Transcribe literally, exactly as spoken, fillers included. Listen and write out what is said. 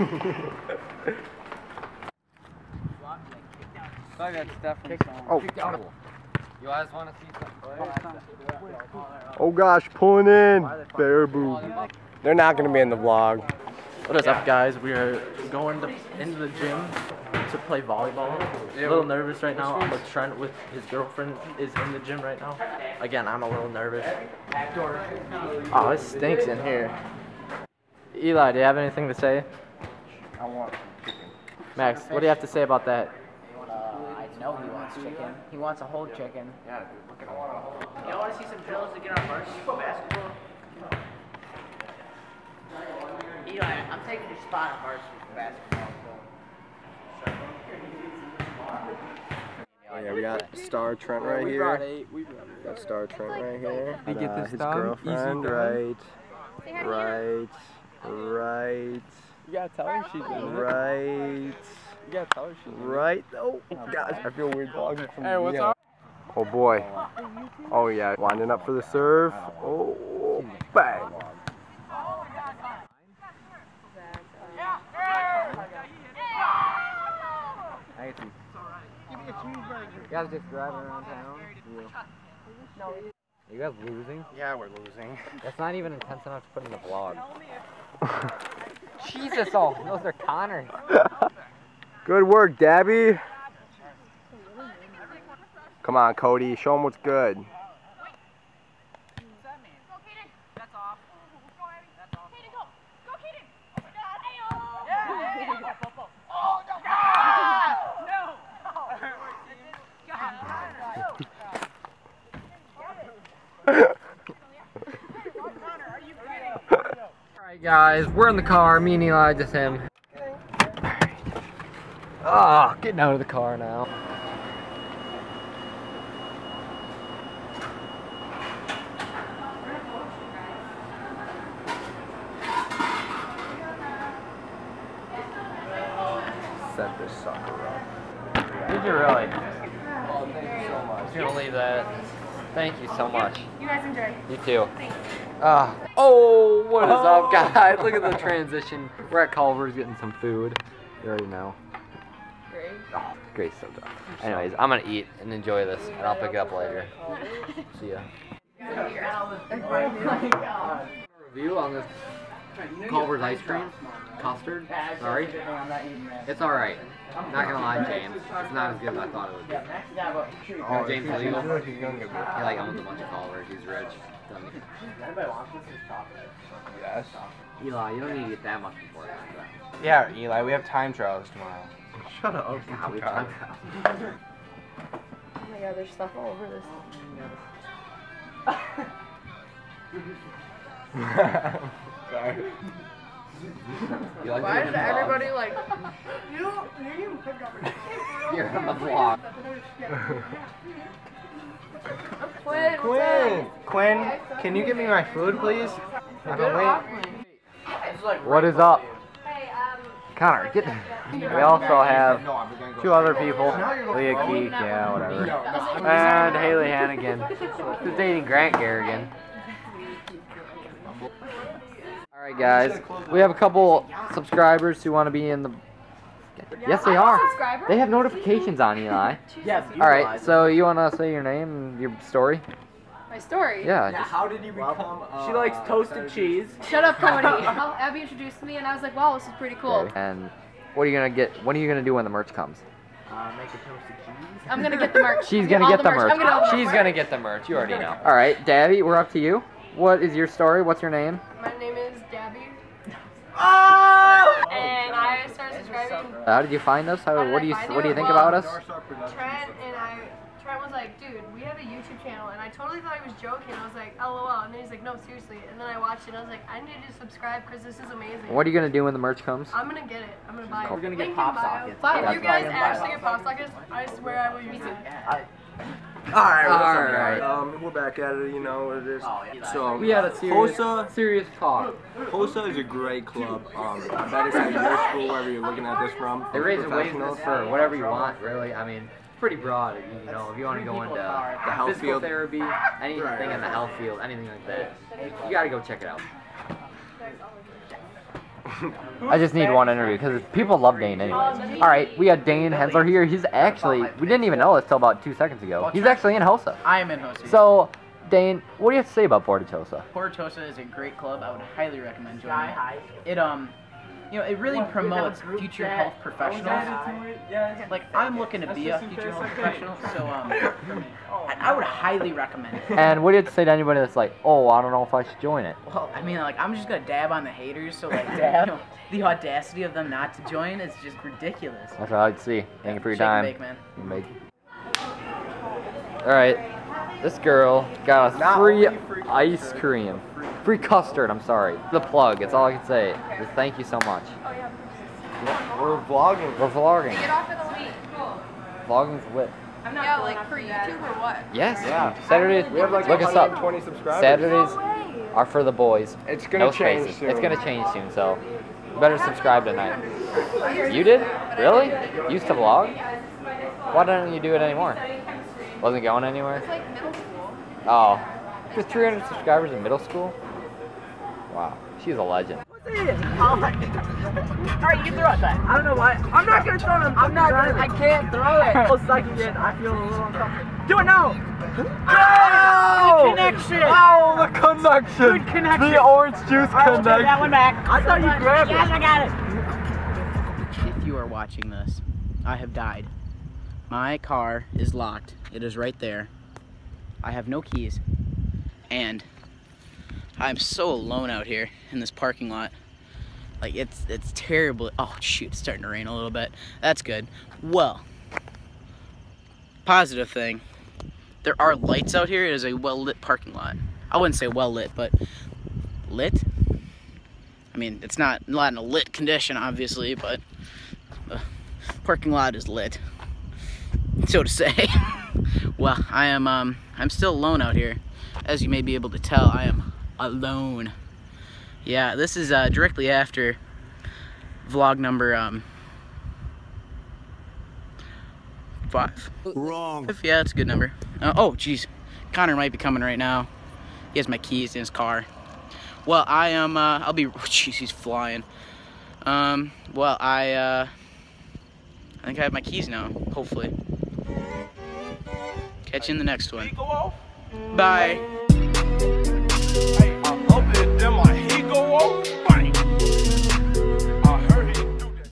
Oh, that's definitely oh. Oh. You guys want to see something? Oh gosh, pulling in. Baraboo. They're not going to be in the vlog. What is yeah. up, guys? We are going to, into the gym to play volleyball. I'm a little nervous right now. I'm with Trent with his girlfriend is in the gym right now. Again, I'm a little nervous. Oh, it stinks in here. Eli, do you have anything to say? I want chicken. Max, what do you have to say about that? No, he wants chicken. He wants a whole chicken. Yeah, dude, look at him. Y'all want to see some drills to get on varsity basketball? Eli, I'm taking your spot on varsity basketball. Oh yeah, we got Star Trent right here. We got Star Trent right here. We got uh, his girlfriend right, right, right. You gotta tell her she's in right. You gotta tell her she's in right. Oh gosh, I feel weird vlogging from hey, what's up? Oh boy. Oh yeah, winding up for the serve. Oh, bang. You guys just driving around town? Yeah. Are you guys losing? Yeah, we're losing. That's not even intense enough to put in the vlog. Jesus, all those are Connors. Good work, Dabby. Come on, Cody. Show them what's good. Guys, we're in the car, me and Eli, just him. Ah, oh, getting out of the car now. Set this sucker up. Did you really? Oh, thank you so much. I'm gonna leave that. Thank you so much. You guys enjoy. You too. Thanks. Uh, oh, what is oh. up, guys? Look at the transition. We're at Culver's getting some food. You already know. Grace? Oh, Grace so dumb. Anyways, I'm gonna eat and enjoy this, and I'll pick it up later. See ya. Review on this Culver's ice cream. Custard? Sorry? It's alright. Not gonna lie, James. It's not as good as I thought it would be. Oh, James is legal. He like owns a bunch of Culver's. He's rich. Anybody wants this is chocolate? Yes. Eli, you don't need to get that much before that. Yeah, Eli, we have time trials tomorrow. Shut up. Oh God, we have time trials. Oh my God, there's stuff all over this. Sorry. Eli, why is everybody vlog? Like? You didn't even pick up a you're on the vlog. Quinn, Quinn, Quinn, can you get me my food, please? I'm awake. What is up? Connor, get we also have two other people. Leah Keek, yeah, whatever. And Haley Hannigan. This is dating Grant Garrigan. Alright guys, we have a couple subscribers who want to be in the... Yes, they are. They have notifications on, Eli. Yes. All right. So you want to say your name and your story? My story. Yeah. Just... How did you become? Uh, she likes toasted cheese. Shut up, Cody. Abby introduced me, and I was like, "Wow, this is pretty cool." Okay. And what are you gonna get? What are you gonna do when the merch comes? Uh, make a toasted cheese. I'm gonna get the merch. She's gonna get, get the merch. merch. Gonna She's merch. gonna get the merch. You already know. All right, Dabby, we're up to you. What is your story? What's your name? My name is Dabby. Oh! And I started subscribing. How did you find us? How, How what do you What do you think well, about us? Trent and I. Trent was like, dude, we have a YouTube channel, and I totally thought he was joking. I was like, lol, and then he's like, no, seriously. And then I watched it, and I was like, I need to subscribe because this is amazing. What are you gonna do when the merch comes? I'm gonna get it. I'm gonna buy it. We're gonna get pop sockets. If you guys actually get pop sockets, I swear I will use it. I Alright, alright. Um, we're back at it, you know what it is. Oh, yeah. So, we had a serious, HOSA, serious talk. HOSA is a great club. Um, I bet it's at your school, wherever you're looking at this from. They raise awareness for whatever you want, really. I mean, pretty broad, you know, if you want to go into the health field, therapy, anything in the health field, anything like that. You gotta go check it out. I just need one interview because people love Dayne anyways. Alright, we got Dayne Hensler here. He's actually, we didn't even know this till about two seconds ago. He's actually in HOSA. I am in HOSA. So, Dayne, what do you have to say about Porto Tosa? Porto Tosa is a great club. I would highly recommend joining it. It, um, you know, it really promotes future health professionals. Like, I'm looking to be a future health professional, so, um, I would highly recommend it. And what do you have to say to anybody that's like, oh, I don't know if I should join it? Well, I mean, like, I'm just gonna dab on the haters, so, like, dab. You know, the audacity of them not to join is just ridiculous. That's all I'd see. Thank you for your Shake time. Bake, man. Make. All right. This girl got us free, free ice custard. cream. Free. free custard, I'm sorry. The plug, it's all I can say. Just thank you so much. Oh, yeah. We're vlogging. We're vlogging. Get off of the week. Cool. Vlogging's lit. I'm not yeah, like for YouTube or what? Yes. Yeah. Saturdays, really we have like look us up. Subscribers. Saturdays no are for the boys. It's going to no change spaces. soon. It's going to change soon, so you better subscribe tonight. You did? Really? You used to vlog? Why don't you do it anymore? Wasn't going anywhere? It's like middle school. Oh. Just three hundred subscribers in middle school? Wow. She's a legend. What's it? Alright, you can throw it then. I don't know why. I'm not going to throw it. I'm not going to. I can't throw it. I'll suck again. I feel a little uncomfortable. Do it now. Oh! The connection. Oh, the connection. Good connection. The orange juice right, connection. I'll that one back. I thought you grabbed it. Yes, I got it. If you are watching this, I have died. My car is locked. It is right there. I have no keys. And I'm so alone out here in this parking lot. Like, it's it's terrible. Oh, shoot, it's starting to rain a little bit. That's good. Well, positive thing. There are lights out here. It is a well-lit parking lot. I wouldn't say well-lit, but lit? I mean, it's not, not in a lit condition, obviously, but the parking lot is lit. So to say. Well, I am um I'm still alone out here. As you may be able to tell, I am alone. Yeah, this is uh directly after vlog number um five. Wrong. Yeah, it's a good number. Uh, oh geez. Connor might be coming right now. He has my keys in his car. Well, I am uh I'll be oh jeez, he's flying. Um well I uh I think I have my keys now, hopefully. Catch you in the next one. Bye.